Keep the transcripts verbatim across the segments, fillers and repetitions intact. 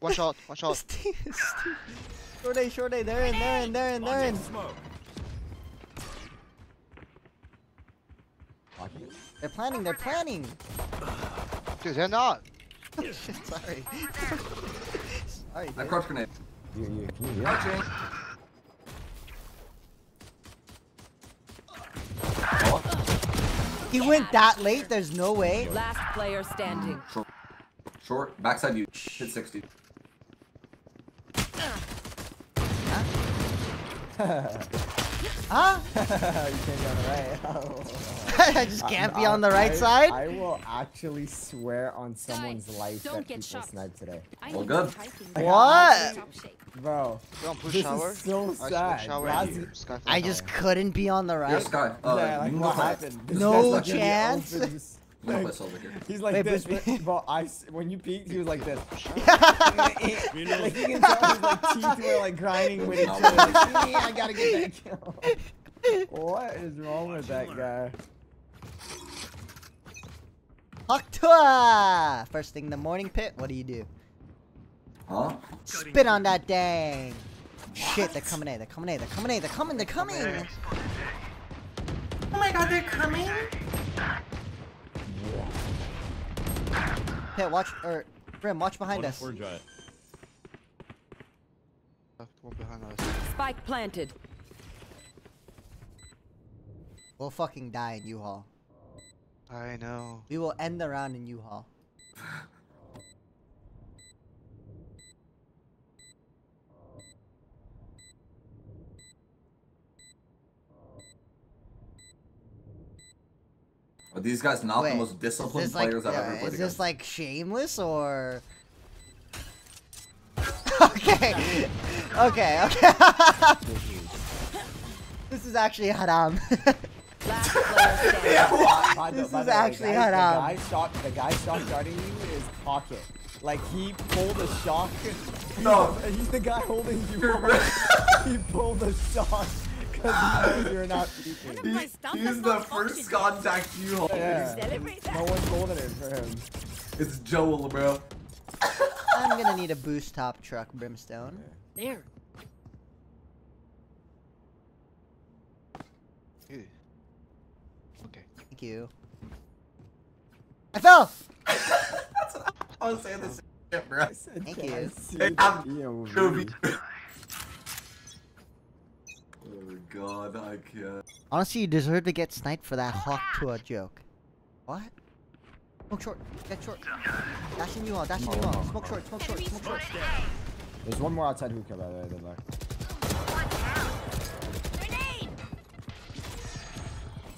Watch out, watch out. Short A, short A, they're in, they're in, they're in, they're in. They're planning, they're planning. Dude, they're not. Shit, sorry. Sorry, dude. I crouch grenade. You, you, you. Crouching. He went that late, there's no way. Last player standing. Short, short. Backside you. Hit sixty. Huh? You can't be on the right. Oh. I just can't um, be on the right I, side. I will actually swear on someone's life Don't that get people shot. sniped today. Well, good. What? Bro, don't push this shower. Is so sad. Shower I just couldn't be on the right. You're sky. Uh, yeah, like, what happened? No chance. Like, he's like Wait, this, but, but I, when you peeked, he was like this. Like, you can tell his like, teeth were like grinding with each other. Like, yeah, I gotta get that kill. What is wrong with that guy? Octa! First thing in the morning, Pit, what do you do? Huh? Spit on that dang. What? Shit, they're coming in, they're coming in, they're coming in, they're coming, they're coming! Oh my god, they're coming? Pit, watch, or Brim, watch behind us. One behind us. Spike planted. We'll fucking die in U-Haul. I know. We will end the round in U-Haul. Are these guys not Wait, the most disciplined players like, I've yeah, ever played Is this against? like shameless or? Okay, okay, okay. This is actually haram. Yeah, what? This the, is actually guys, haram. The guy shot, the guy shot guarding you is pocket. Like he pulled a shock. No, he's the guy holding you. He pulled a shock. You're not speaking. He, he's the first contact you hold. Yeah. No one's holding it for him. It's Joel, bro. I'm gonna need a boost top truck, Brimstone. There. Dude. Okay. Thank you. I fell! I was saying this shit, bro. Thank you. Hey, I'm Joby. Oh god, I can't. Honestly, you deserve to get sniped for that hawk to a joke. What? Smoke short, get short. Dash in you all, dash in you all. Smoke short, smoke short, smoke short. There's one more outside hookah by the way, Deadlock. Grenade!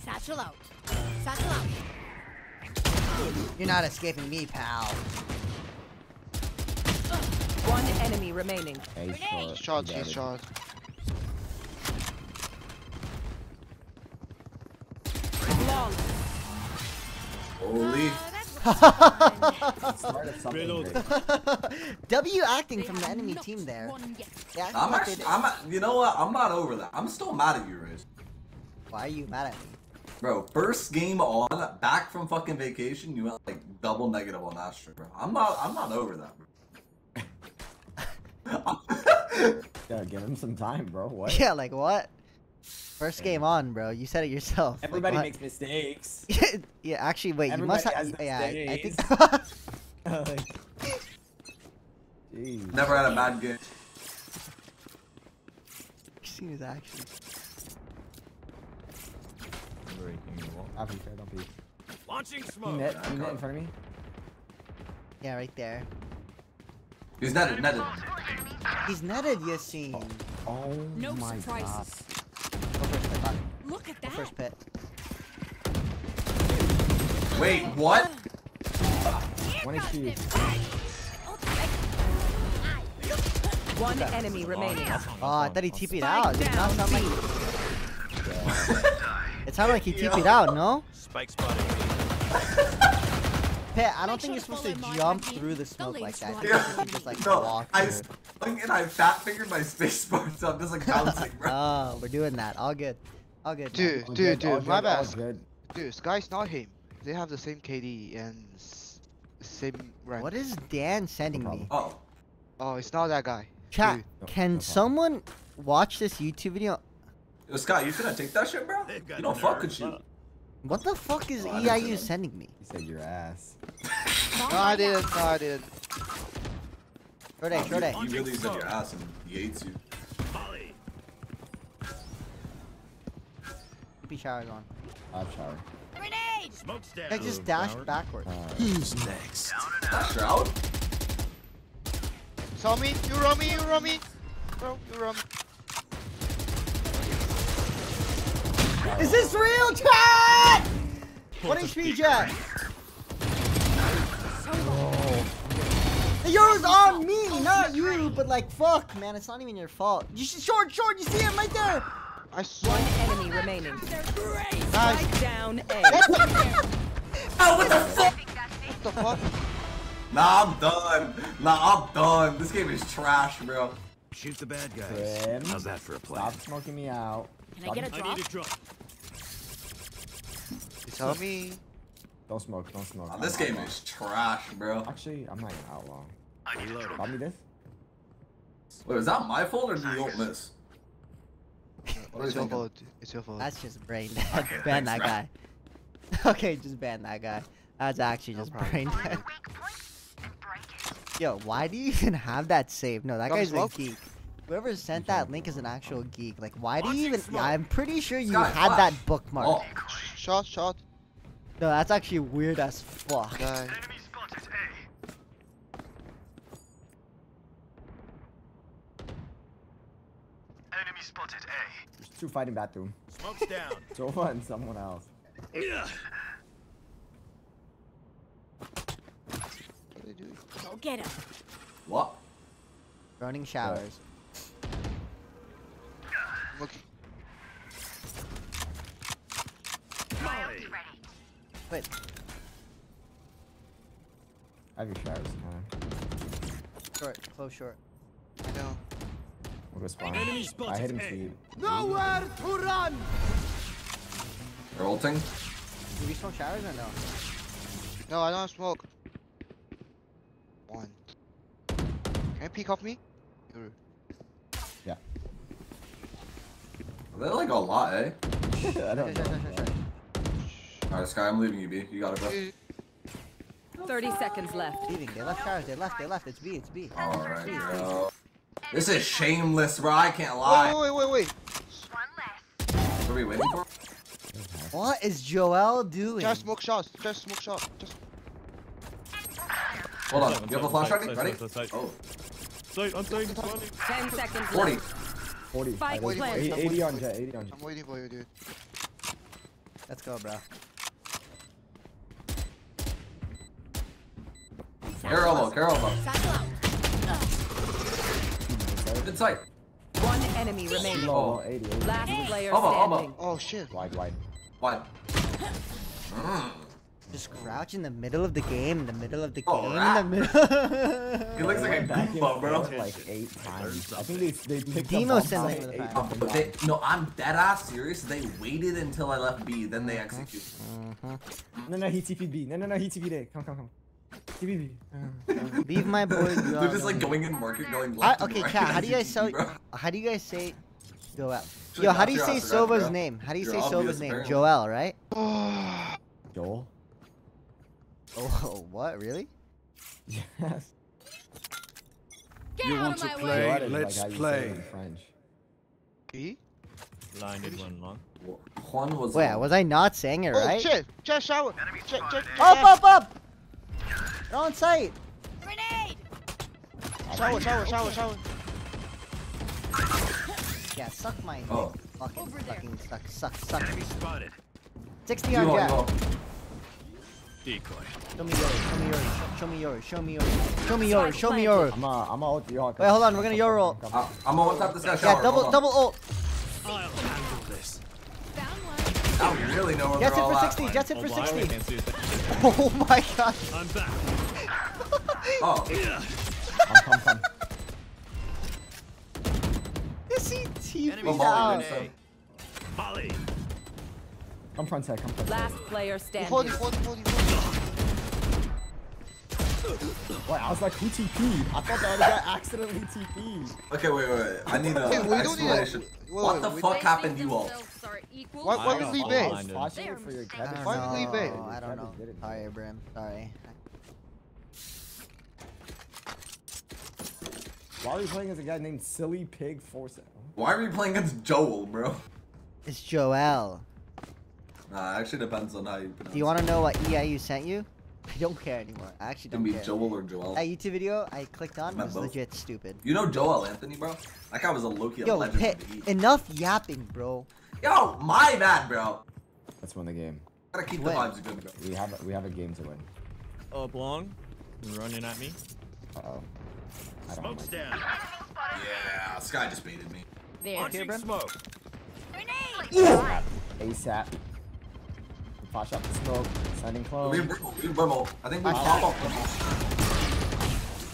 Satchel out. Satchel out. You're not escaping me, pal. One enemy remaining. Hey, short. Shots, he's shot. Holy. W acting from the enemy team there. Yeah, I'm actually, did. I'm, you know what? I'm not over that. I'm still mad at you, Riz. Why are you mad at me? Bro, first game on, back from fucking vacation, you went like double negative on that shit, bro. I'm not, I'm not over that, bro. Yeah, give him some time, bro. What? Yeah, like what? First game on, bro. You said it yourself. Everybody like, makes mistakes. Yeah, actually, wait. Everybody you must have. Yeah, I, I think. Jeez. Never had a bad game. You've seen his actions. Don't be fair. Don't be. Launching smoke. Net, net in front of me. Yeah, right there. He's netted. Netted. He's netted. You seen? Oh, oh no my surprises. God. Look at that. First Pit. Wait, what? One H P. One enemy remaining. Oh, I thought he T P'd out. It sounded like it sounded like he T P'd out, no? Spike spotted. Pit, I don't think you're supposed to jump through the smoke like that. Yeah. Just like no, walk I and I fat fingered my space bar, so I'm just like bouncing, bro. Oh, we're doing that. All good. All good. Dude, all dude, good, dude, my bad. Dude, Sky's not him. They have the same K D and s same rank. What is Dan sending no me? Oh. Oh, it's not that guy. Chat, no, can no someone watch this YouTube video? Yo, Scott, you finna take that shit, bro? You don't fuck with you. What the fuck is oh, E I U sending me? He said your ass. No, I didn't. No, I didn't. Short A, short A. You really said your ass and he hates you. Be showered on. I'm showered. Grenade! Smoke's down. I just dashed backwards. Right. Who's next? Shroud? Saw me. You roll me. You roll me. Bro, you roll me. Is this real, chat? What H P, Jack? Oh. Yoru's on me, not you. But like, fuck, man, it's not even your fault. You should short, short. You see him right there. I saw one enemy remaining. Nice. Right down A. Oh, what the fuck? What the fuck? Nah, I'm done. Nah, I'm done. This game is trash, bro. Shoot the bad guys. Trim. How's that for a play? Stop smoking me out. Can Stop I get a drop? I need a drop. You tell me. Don't smoke. Don't smoke. Nah, this game outlaw. is trash, bro. Actually, I'm not gonna outlaw. I need a drop. Me this. Wait, is that my fault or do you don't miss? It's your fault. It's your fault. That's just brain dead. Okay, ban thanks, that guy. Okay, just ban that guy. That's actually no just problem. brain dead. Yo, why do you even have that saved? No, that Come guy's smoke. a geek. Whoever sent that link is an actual geek. Like, why do you even? Yeah, I'm pretty sure you Sky, had flash. that bookmark. Oh. Shot, shot. No, that's actually weird as fuck. Enemy spotted A. Enemy spotted A. Two fighting bathroom. Smoke's down. So one, someone else. Yeah. Go get him. What? Running showers. Yeah. Look. Molly. Wait. I have your showers in time. Short, close short. I know. I hit him speed. Nowhere to run! They're ulting. Do we smoke showers or no? No, I don't smoke. One. Can you peek off me? Yeah. They're like a lot, eh? I don't know. Alright, Sky, I'm leaving you, B. You got it, bro. thirty seconds left. Leaving. They left showers. They left. They left. It's B. It's B. Alright, bro. This is shameless, bro. I can't lie. Wait, wait, wait, wait. One less. What are we waiting for? What is Joel doing? Just smoke shots. Just smoke shots. Just... Hold on. You have a flash ready? Ready? Oh. I'm saying ten seconds. forty. forty. eighty on Jet. eighty on Jet. I'm waiting for you, dude. Let's go, bro. Carol, Carol. Inside. One enemy remaining. Oh, eighty, eighty. Last player Alba, standing. Alba. Oh shit. Wide, wide. Wide. Mm. Just crouch in the middle of the game, in the middle of the game, oh, in the middle. He looks like a goofball, bro. Like eight times. I think they, they picked Demo up like eight times. But they, no, I'm dead ass serious. They waited until I left B, then they executed. Uh-huh. No, no, he T P'd B. No, no, no, he T P'd A. Come, come, come. Leave my boy. They're just like going in market, going left. I, okay, chat. Right. How do you guys say? How do you guys say? Joel. Yo, how do you say Sova's name? How do you say Sova's name? Joel, right? Joel. Oh, what? Really? Yes. Get you want to play? Way. Let's like play. French. E? Blinded one, man. Juan was. Wait, on. was I not saying it right? Oh shit! Just shower. Ch up, up, up! They're on sight! Grenade! Shower, shower, shower, shower. Yeah, suck my oh. fucking, Over fucking there. suck, suck, suck. Enemy spotted. sixty on Jack. Decoy. Show me Yoru, show me Yoru, show me Yoru, show me Yoru, show me Yoru. I'm a, I'm a ult you. Wait, hold on, we're gonna Yoru ult. Uh, I'm a ult up this guy. Yeah, double, double ult. I'll handle this. I don't really know where Jets we're all at. Jets in for sixty, Jets in for sixty. Oh my god. I'm back. Oh. I'm, I'm, I'm. Is he T P'd out? Molly. I'm front side, I'm front side. Last player standing. forty, forty, forty, forty. Wait, I was like, who T P'd? I thought the other guy accidentally T P'd. Okay, wait, wait, wait. I need an explanation. Need a, wait, what wait, the wait, fuck happened to you all? What, what did Lee bait? I don't know. I don't know. Sorry, Brim. Sorry. Why are we playing as a guy named Silly Pig Force? Why are we playing against Joel, bro? It's Joel. Nah, it actually depends on how you pronounce it. Do you want to know what E I U sent you? I don't care anymore. I actually don't care. It can be Joel or Joel. That YouTube video I clicked on was legit stupid. You know Joel Anthony, bro? That guy was a low-key a legend of the E. Enough yapping, bro. Yo, my bad, bro. Let's win the game. Gotta keep the vibes good, bro. We have a, we have a game to win. Oh, uh, Blong, running at me. Uh oh. I don't Smoke's like down. It. Yeah, Sky just baited me. There, here, bro. Smoke. ASAP. ASAP. Flash up the smoke. Sending close. We have Brimble. I think we pop up Brimble.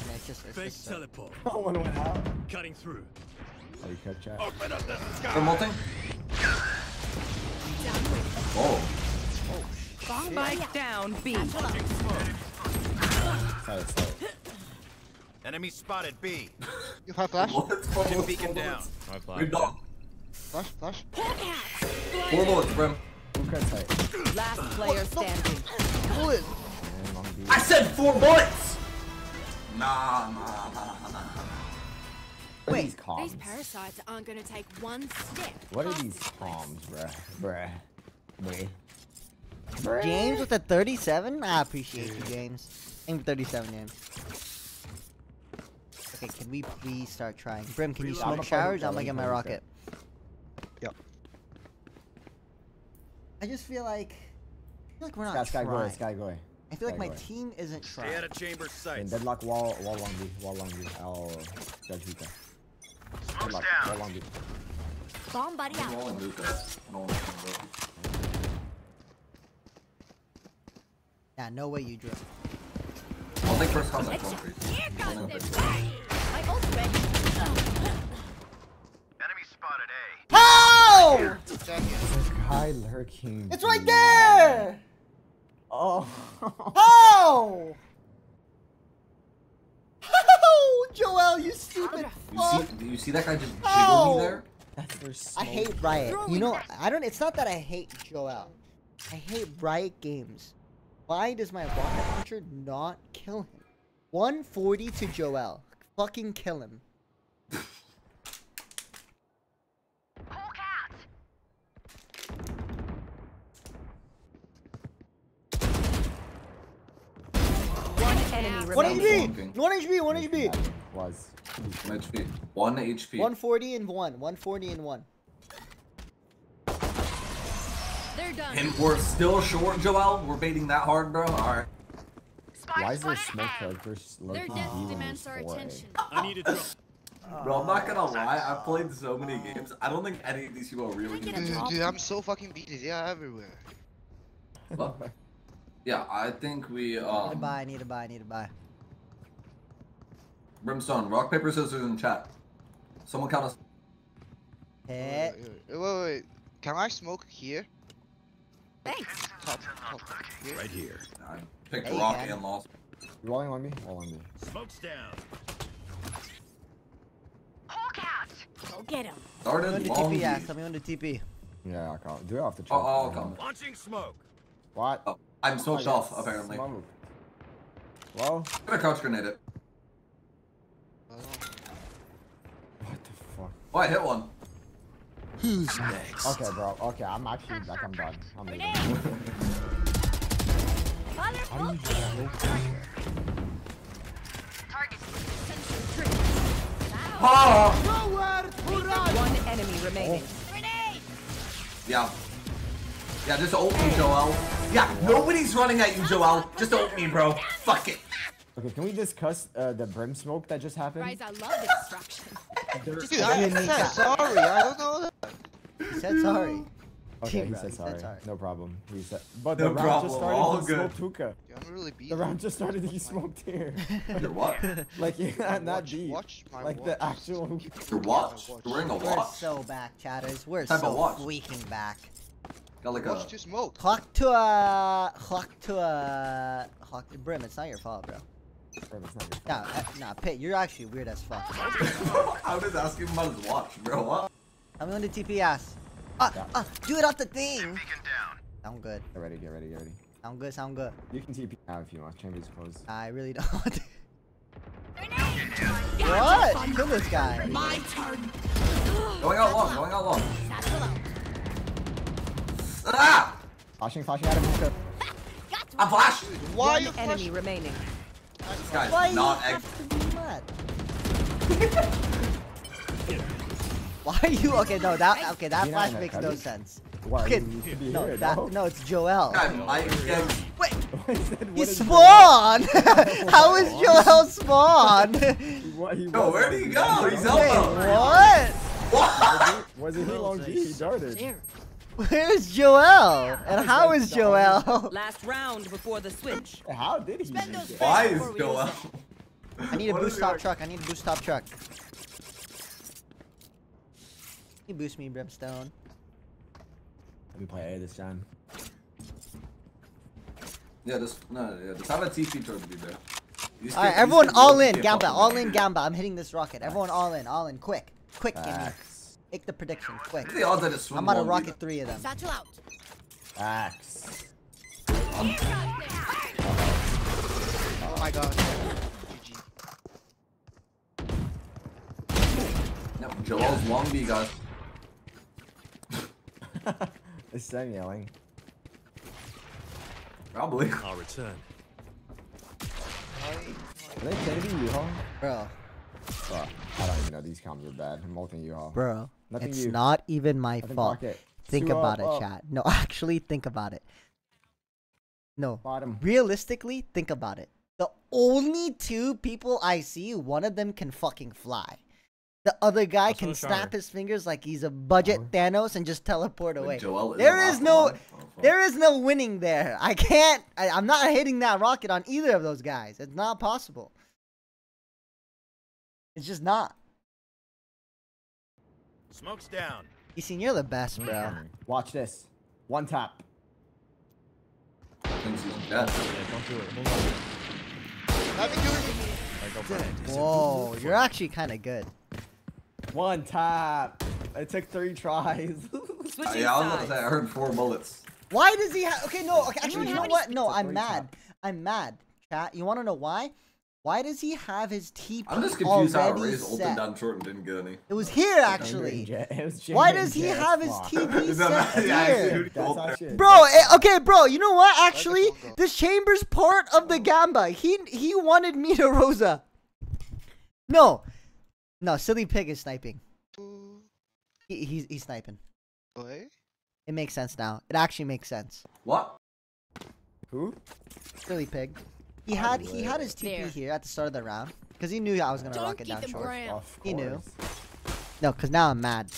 And it's just it's fake just teleport. Oh, one went out. Cutting through. Oh, you kept chat. Open up the sky. Brimble. Oh. Oh. Bomb bike down. B. Sorry, sorry. Enemy spotted B. You have flash? Kitchen beacon down. My flash. You're done. Flash, flash. Four bullets, Brim. Last player standing. Bullets. I said four bullets! Nah, nah, nah, nah. Wait, these parasites aren't gonna take one step. What are these comms, bruh? Bruh. Wait. James with a thirty-seven? I appreciate you, James. Aim thirty-seven, James. Okay, can we please start trying? Brim, can you smoke showers? I'm gonna get my rocket. Yep. I just feel like, I feel like we're not Sky, trying. Sky, go away. I feel Sky, like my team isn't trying. Stay out of chamber sight. And Deadlock wall, wall long B, wall long B. I'll judge Luka. Deadlock, wall long B. Bomb buddy out. Wall and Luka. No, yeah, no way you drill. I'll take first contact. Here comes the party. My ult's ready. Enemy spotted A. Oh! Hi, lurking. It's right there. Oh. Oh. Oh, Joel, you stupid fuck. Do you, you see that guy just jiggle oh. me there? That's their smoke. I hate Riot. You know, I don't. It's not that I hate Joel. I hate Riot games. Why does my rocket launcher not kill him? one forty to Joel. Fucking kill him. One H P! One H P! One H P! Was. One H P. One H P. one forty and one. one forty and one. They're done. And we're still short, Joel. We're baiting that hard, bro. Alright. Why is there smoke characters looking demands our attention. I need to drop. Bro, I'm not gonna lie. I've played so many games. I don't think any of these people are really good. Dude, dude, I'm so fucking beaten. Yeah, everywhere. What? Yeah, I think we, um... I need to buy, I need to buy, I need to buy. Brimstone, rock, paper, scissors in chat. Someone count us. Hey. Wait, wait, wait, wait. Can I smoke here? Thanks. Top, top, here. Right here. I picked hey, rock man. and lost. You're rolling on me? Roll on me. Smoke's down. Hulk out. Go get him. Started long T P, yeah, tell me when to T P. Yeah, I'll come. Do it off the track. Oh, I'll come. Launching smoke. What? Oh. I'm switched oh off, God. apparently. Smoke. Well, I'm gonna couch grenade it. What the fuck? Oh, I hit one. Who's next? Okay, bro. Okay, I'm actually like, I'm done. I'm leaving. How do you do that? Oh! One enemy remaining. Oh. Yeah. Yeah, just ult me, Joel. Yeah, what? Nobody's running at you, Joel. Just ult me, bro. Fuck it. Okay, can we discuss uh, the brim smoke that just happened? Guys, I love destruction. Dude, I said sorry. I don't know that. He said sorry. Okay, he, he, said, he sorry. said sorry. No problem. He said. But the no round problem. just started. All he good. smoked Hookah. Dude, I'm really beat. The round just started. He smoked here. Your what? Like yeah, not deep. Watch my like watch. the actual. Your watch. You're wearing a watch. We're so back, chatters. We're Type so squeaking back. Got like Watch a... to smoke. Hawk to a... Hawk to a... Hawk to Brim, it's not your fault, bro. Nah, uh, nah, Pit, you're actually weird as fuck. I was asking about his watch, bro. What? I'm on the T P ass. Ah, yeah. ah, do it off the thing. Sound good. Get ready, get ready, get ready. Sound good, sound good. You can T P now if you want. Chamber's closed. I really don't. What? Kill this guy. My turn. Going out long, going out long. Ah! Flashing, flashing out of him. I'm flashing. Why are you flashing? Enemy remaining. This guy's Why not egg. Why are you okay? No, that okay. That flash makes no sense. Why? Okay, no, here, that, no, it's Joel. Wait, he spawned. How is Joel spawned? No, where did he go? He's elbow. What? What? Was it long G? He darted. Where's Joel? Yeah, and how is Joel? Last round before the switch. How did he? Why is Joel? I need a boost top truck. I need a boost top truck. You boost me, Brimstone. Let me play A this time. Yeah, this no, yeah, this have a T P turn to be there. Alright, everyone all in, Gamba, all in, Gamba. I'm hitting this rocket. Everyone all in, all in, quick, quick, give me. Make the prediction, quick. They all did a swim I'm about to rocket three of them. Satchel out. Axe. Um. Oh my god. G G. No, Joel's long B, guys. It's them yelling. Probably. I'll return. Are they saving you, huh? Bro. Fuck. I don't even know. These comms are bad. I'm ulting you all. Bro. Nothing it's you. Not even my Nothing fault. Pocket. Think Two about up, it, chat. No, actually, think about it. No. Bottom. Realistically, think about it. The only two people I see, one of them can fucking fly. The other guy That's can snap his fingers like he's a budget oh. Thanos and just teleport away. Joel is there is no, oh, there is no winning there. I can't. I, I'm not hitting that rocket on either of those guys. It's not possible. It's just not. Smoke's down. You seen you're the best, bro. Watch this. One tap. I think she's dead. Don't do it. Don't do it. Whoa, you're actually kind of good. One tap. It took three tries. uh, yeah, I was about to say, I heard four bullets. Why does he have? Okay, no. Okay, actually, you know what? No, I'm mad. Tap. I'm mad. Chat. You want to know why? Why does he have his T P already set? I'm just confused how Ray's ulted down short and didn't get any. It was here, actually. Why does he have his T P set here? Bro, okay, bro, you know what? Actually, this Chamber's part of the Gamba. He he wanted me to Rosa. No. No, Silly Pig is sniping. He, he's, he's sniping. What? It makes sense now. It actually makes sense. What? Who? Silly Pig. He had he had his T P there. Here at the start of the round because he knew I was gonna Don't rock it down short. He knew. No, because now I'm mad.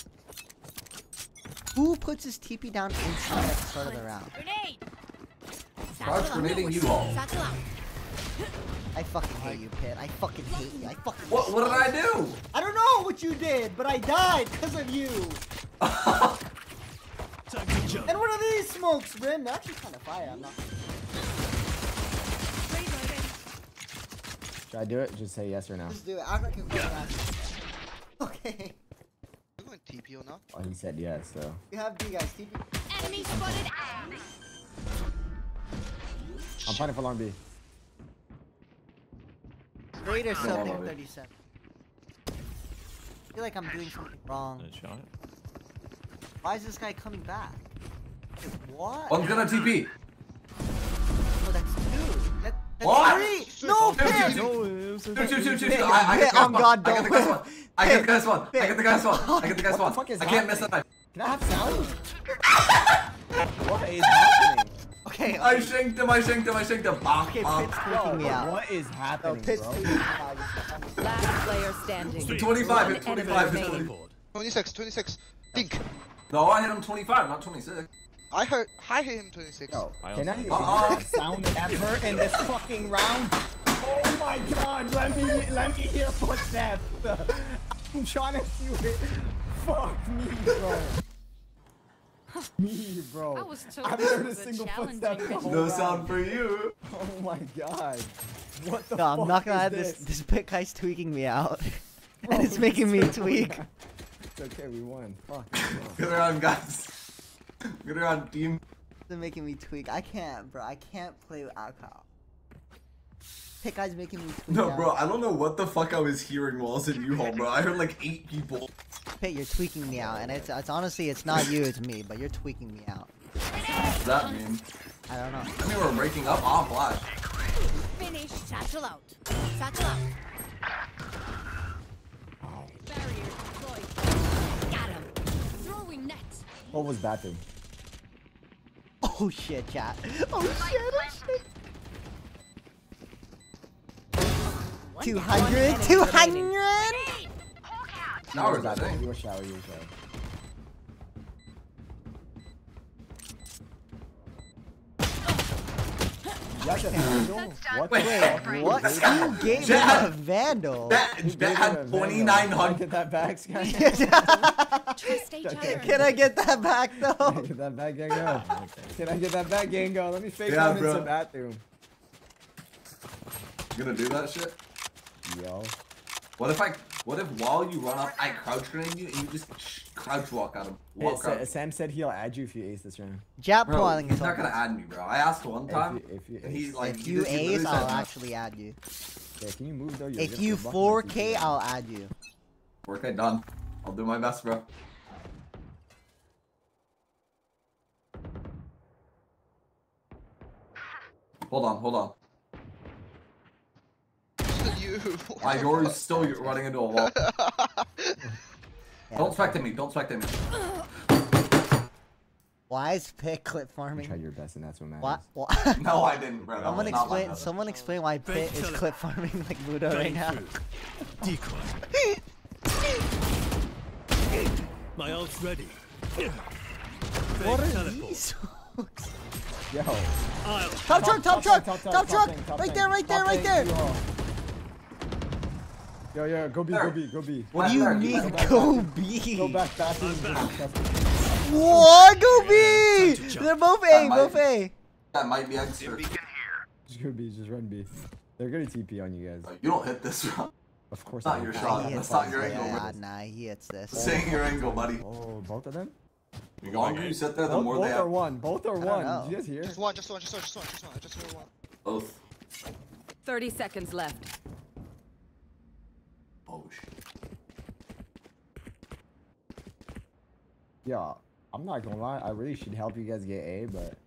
Who puts his T P down inside at the start of the round? Starts grenading you all. I fucking hate you, Pit. I fucking hate you. I fucking. What what did I do? I don't know what you did, but I died because of you. And what are these smokes, Brim? They're actually kind of fire. I'm not. Should I do it? Just say yes or no. Just do it. I reckon we're not. Okay. You want T P or not? Oh, he said yes, so. We have D, guys. T P. Enemy spotted out. I'm fighting for long B. Raider something thirty-seven. I feel like I'm doing something wrong. Why is this guy coming back? What? I'm gonna T P. Oh, that's two. That's What? Three. No, Pit! On God, don't I got the I got the guy's one. I got the guy's one. I got the guy's one. I can't miss that knife. Can I have sound? What is happening? Okay. I shanked him. I shanked him. I shanked him. Okay, Pit's freaking me out. What is happening, bro? Last player standing. twenty-five. twenty-five. twenty-six. twenty-six. Think. No, I hit him twenty-five, not twenty-six. I heard I hit him twenty-six. No, can I hear the sound ever in this fucking round? Oh my god, let me let me hear footsteps. I'm trying to do it. Fuck me, bro. me, bro. I was totally I've heard a single footstep. No sound for you. Oh my god. What the no, fuck I'm not gonna is this? This, this bit guy's tweaking me out. Bro, and it's making me tweak. It's okay, we won. Fuck. Good round, guys. Good round, team. They're making me tweak. I can't, bro. I can't play with alcohol. That guy's making me tweak No, out. Bro, I don't know what the fuck I was hearing while I was in U-Haul, bro. I heard like eight people. Pit, you're tweaking me out, and it's, it's honestly, it's not you, it's me, but you're tweaking me out. What does that mean? I don't know. I mean, we're breaking up off flash. Finish. Satchel out. Satchel out. Oh. Barrier deployed. Got him. Throwing net. What was that thing? Oh shit, chat. Oh shit, oh shit. two hundred? two hundred? Now we're not going. You were shower, you were shower. That's a vandal? What the hell? What? You gave him a vandal? That, that had twenty-nine hundred. Get that back, Sky? Can I get that back, though? Can I get that back, Gango? Can I get that back, Gango? Let me fake yeah, one into the bathroom. You gonna do that shit? Yo. What if I, what if while you run up, I crouch grenade you and you just crouch walk at him? Walk hey, out. Sam said he'll add you if you ace this round. Jap bro, he's not gonna add me, bro. I asked one time. If you, if you, if he's like, if you, you ace, I'll enough. actually add you. Yeah, can you move though? You're if you four K, I'll add you. four K done. I'll do my best, bro. Hold on, hold on. Why Yoru's still running into a wall? Don't spec at me. Don't spec at me. Why is Pit clip farming? You tried your best, and that's what matters. What? What? No, I didn't, bro. Someone no, explain. Like someone explain why Pit is clip farming like Ludo right now. Decoy. My ult's ready. What are these? Yo. Top truck. Top truck. Top truck. Right there. Right there. Right there. Yo, yo, go B, go B, go B. What do you mean, go B? Go back, back. What? Go B! They're both A, both A. That might be extra. Just go B, just run B. They're gonna T P on you guys. You don't hit this round. Of course not. Not your shot. That's not your angle. Nah, he hits this. Saying your angle, buddy. Oh, both of them? The longer you sit there, the more they have. Both are one. Both are one. Did you guys hear? Just one, just one, just one, just one, just one. I just heard one. Both. thirty seconds left. Oh shit. Yeah, I'm not gonna lie, I really should help you guys get A, but...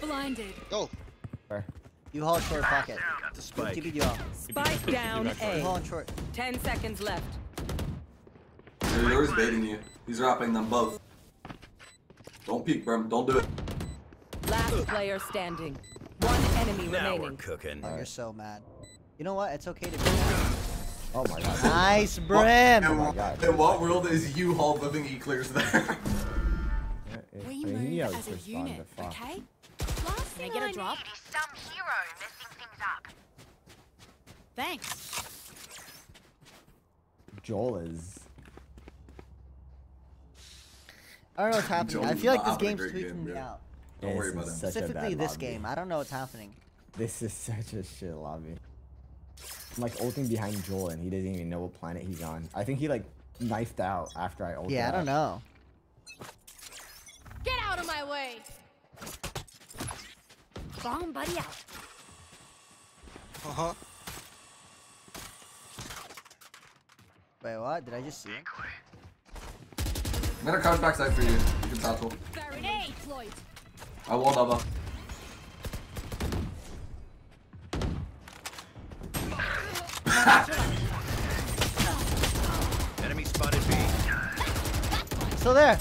Blinded. Go! Where? You haul short pocket. Spike. Spike down A. You haul short. Ten seconds left. Yoru's baiting you. He's wrapping them both. Don't peek, Brim. Don't do it. Last player standing. One enemy now remaining. We're cooking. Oh, you're so mad. You know what? It's okay to be mad. Oh my god. Nice, Brim! Oh my god. In what world is U-Haul living E-Clears there? We moved as a unit, okay? Last thing I get a drop? Some hero messing things up. Thanks. Joel is... I don't know what's happening. I feel like this game's tweaking me out. Don't worry about it. Specifically this game. I don't know what's happening. This is such a shit lobby. I'm like ulting behind Joel and he doesn't even know what planet he's on. I think he like knifed out after I ulted. Yeah, I don't know. Get out of my way! Bomb buddy out. Uh-huh. Wait, what? Did I just see him? I'm gonna crouch backside for you. You can tackle. I wall double. Enemy spotted B. Still there.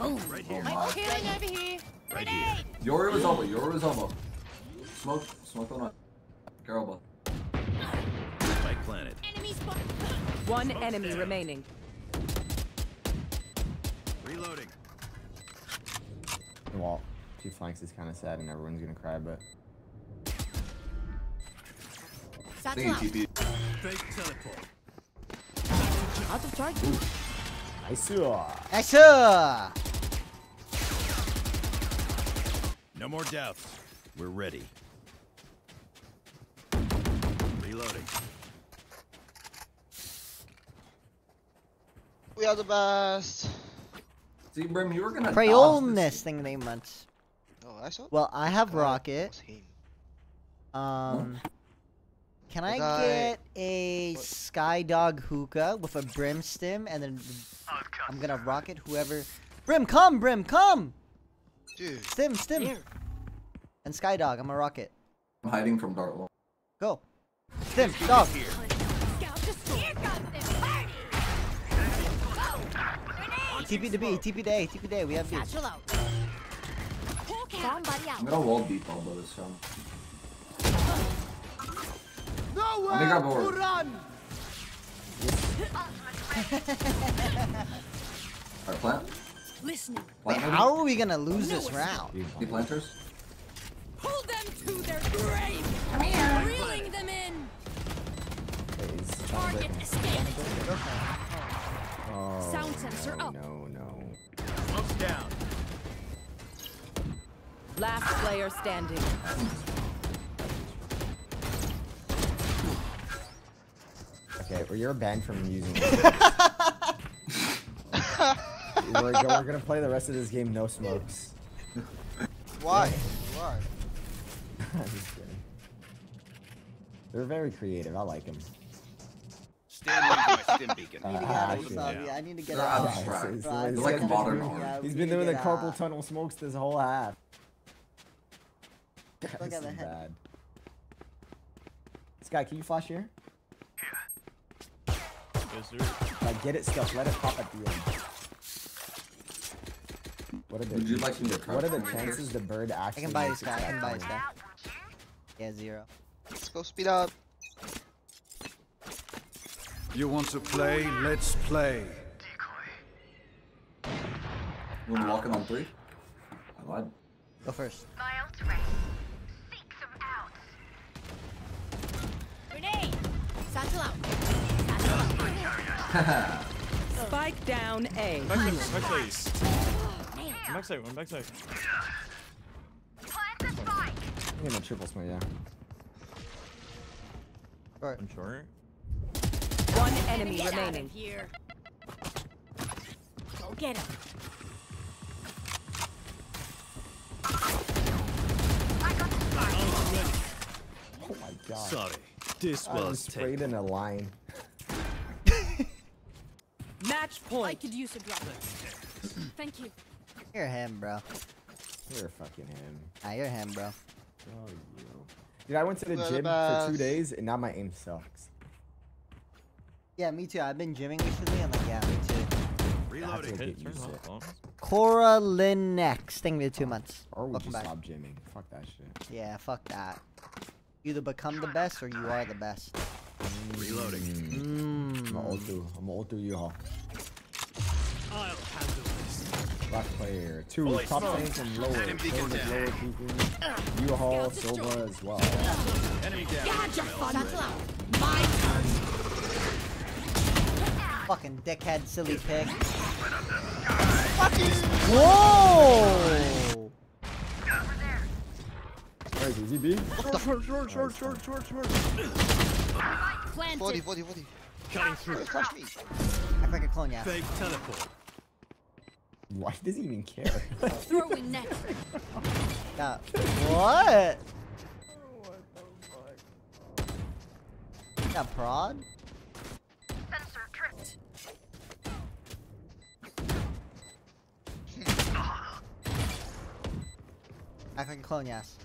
Oh, right here. I'm killing over here. Right here. Yoru is almost. Yoru is almost. Smoke. Smoke on it. Carolba. Spike planet. Enemy spotted. One Smoke's enemy down. remaining. Reloading. The wall. Two flanks is kind of sad, and everyone's gonna cry, but. Out of charge. 나이스. 나이스. No more doubts. We're ready. Reloading. We are the best. See, Brim, you were gonna Prayolness this thing they meant. Oh, I saw. Well, I have God, rocket. Um, can I get a Skydog hookah with a Brimstone, and then I'm gonna rocket whoever. Brim, come, Brim, come. Dude, stim, stim. Here. And Skydog, I'm a rocket. I'm hiding from Dartwall. Go. Stim, dog. Here. T P to B, T P to A, T P to A, we have B. I'm gonna wall B combo this time. Nowhere to run! Alright, plant. Listening. Plant. Wait, how are we gonna lose this round? Be planters? Pull them to their grave! Come here! Reeling them in! Target escape! Oh, sound sensor no, up. No, no. Close down. Last player standing. Okay, well, you're banned from using. we're, go we're gonna play the rest of this game no smokes. Why? Why? I'm just kidding. They're very creative. I like them. My stim beacon. Uh, I, need yeah. Yeah. I need to get They're out. Abstract. It's, it's, it's like a modern art. Yeah, He's been doing the carpal out. tunnel smokes this whole half. Look at the head. Sky, can you flash here? Yeah. Yes, sir. Like, get it stuff. Let it pop at the end. What are the, Would you like me to cut? What are the chances the bird actually? I can buy this guy. I can buy this guy. Yeah, zero. Let's go speed up. You want to play? Let's play. Decoy. You want to walk in on three? I lied. Go first. Vile terrain. Seek them out. Grenade. Satchel out. Satchel out. Spike down A. Backside. Backside. Backside. Backside. Plant the spike. I'm gonna triple smoke, yeah. Alright. I'm sure. One enemy Get remaining. Here. Go get him. I got the fire. Oh my god. Sorry. This I was, was sprayed in a line. Match point. I could use a drop. Thank you. You're him, bro. You're fucking him. Ah, you're him, bro. Oh, you. Dude, I went to the We're gym the for two days and now my aim sucks. Yeah, me too. I've been gymming recently. I'm like, yeah, me too. Reloading. Cora Lynn next. Think me two months. Or we just stop gymming. Fuck that shit. Yeah, fuck that. You either become the best or you are the best. Reloading. Mm. I'm all too. I'm all too you, huh? I'll handle this. Black player. Two Holy top lane from lower. Enemy down. Lower people. U-Haul, Silva as well. Enemy down. Gotcha. That's my turn. Fucking dickhead, silly pig. Fucking. Whoa! Alright, is he B? Short, short, short, short, short, short. forty, forty, forty. Cutting through. I like a clone, yeah. Fake teleport. Why does he even care? Throwing net. Yeah. What? What the fuck? That prod? I can clone, yes.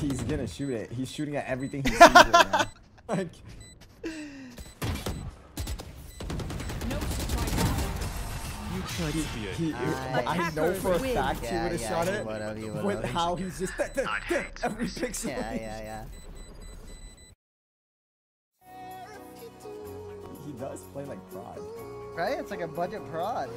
He's gonna shoot it. He's shooting at everything he sees right now. Like... No surprise. You could be nice. I know for a fact yeah, he would have yeah, shot it would've, he would've, with would've. how he's just that, that, that, every pixel. Yeah, yeah, yeah. He does play like prod. Right? It's like a budget prod.